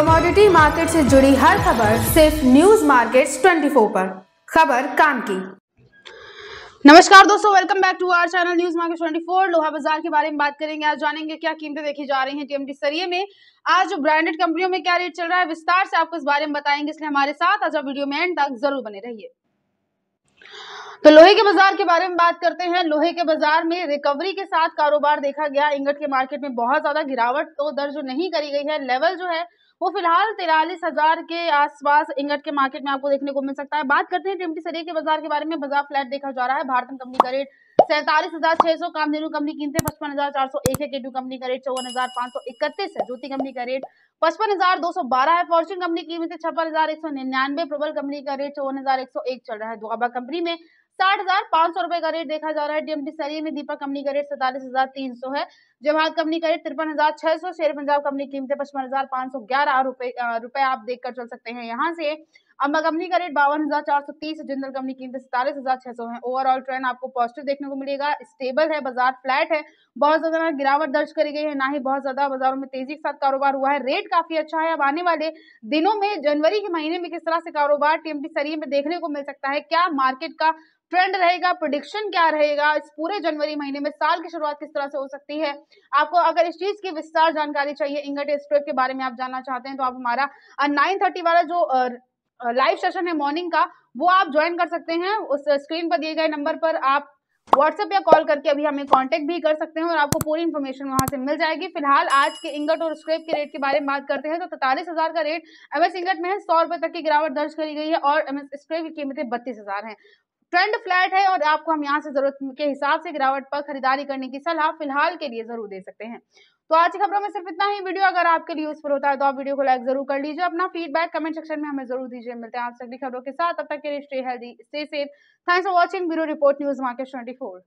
Commodity market से जुड़ी हर खबर सिर्फ न्यूज़ मार्केट्स 24 पर, खबर काम की। नमस्कार दोस्तों, welcome back to our channel news markets 24। लोहा बाजार के बारे में बात करेंगे, आज जानेंगे क्या कीमतें देखी जा रही हैं टीएमटी सरिये में, आज ब्रांडेड कंपनियों में क्या रेट चल रहा है, विस्तार से आपको इस बारे में बताएंगे, इसलिए हमारे साथ आज वीडियो में एंड तक जरूर बने रहिए। तो लोहे के बाजार के बारे में बात करते हैं। लोहे के बाजार में रिकवरी के साथ कारोबार देखा गया। इंगट के मार्केट में बहुत ज्यादा गिरावट तो दर्ज नहीं करी गई है। लेवल जो है वो फिलहाल 43,000 के आसपास इंगट के मार्केट में आपको देखने को मिल सकता है। बात करते हैं टीएमटी सरिये के बाजार के बारे में। बाजार फ्लैट देखा जा रहा है। भारतन कंपनी का रेट 47,600, कामधेनु कंपनी कीमतें 55,401 है, केडू कंपनी का रेट 54,531 है, ज्योति कंपनी का रेट 55,212 है, फॉर्चून कंपनी कीमतें 56,199, प्रोबल कंपनी का रेट 54,101 चल रहा है। दुआबा कंपनी में 60,500 का रेट देखा जा रहा है। टीएमटी सरिये में दीपक कंपनी का रेट 47,300 है, जमाल कंपनी का रेट 53,600, शेर पंजाब कंपनी कीमतें 55,511 रुपए आप देखकर चल सकते हैं। यहाँ से अम्बा कंपनी का रेट 52,430, जिंदल कंपनी कीमतें 47,600 है। ओवरऑल ट्रेंड आपको पॉजिटिव देखने को मिलेगा। स्टेबल है बाजार, फ्लैट है, बहुत ज्यादा ना गिरावट दर्ज करी गई है, ना ही बहुत ज्यादा बाजारों में तेजी के साथ कारोबार हुआ है। रेट काफी अच्छा है। अब आने वाले दिनों में जनवरी के महीने में किस तरह से कारोबार टीएमटी सरिये में देखने को मिल सकता है, क्या मार्केट का ट्रेंड रहेगा, प्रेडिक्शन क्या रहेगा, इस पूरे जनवरी महीने में साल की शुरुआत किस तरह से हो सकती है, आपको अगर इस चीज की विस्तार जानकारी चाहिए, इंगट स्प्रेड के बारे में आप जानना चाहते हैं तो आप हमारा 9:30 वाला जो लाइव सेशन है मॉर्निंग का, वो आप ज्वाइन कर सकते हैं। उस स्क्रीन पर दिए गए नंबर पर आप व्हाट्सएप या कॉल करके अभी हमें कांटेक्ट भी कर सकते हैं और आपको पूरी इन्फॉर्मेशन वहां से मिल जाएगी। फिलहाल आज के इंगट और स्क्रैप के रेट के बारे में बात करते हैं तो 43,000 का रेट एमएस इंगट में है, 100 रुपए तक की गिरावट दर्ज करी गई है और एमएस स्क्रैप की कीमतें 32,000 है। ट्रेंड फ्लैट है और आपको हम यहाँ से जरूरत के हिसाब से गिरावट पर खरीदारी करने की सलाह फिलहाल के लिए जरूर दे सकते हैं। तो आज की खबरों में सिर्फ इतना ही। वीडियो अगर आपके लिए यूजफुल होता है तो आप वीडियो को लाइक जरूर कर लीजिए, अपना फीडबैक कमेंट सेक्शन में हमें जरूर दीजिए। मिलते हैं आपसे अगली खबरों के साथ, तब तक के लिए stay healthy, stay safe. Thanks for watching. Bureau report, news markets 24।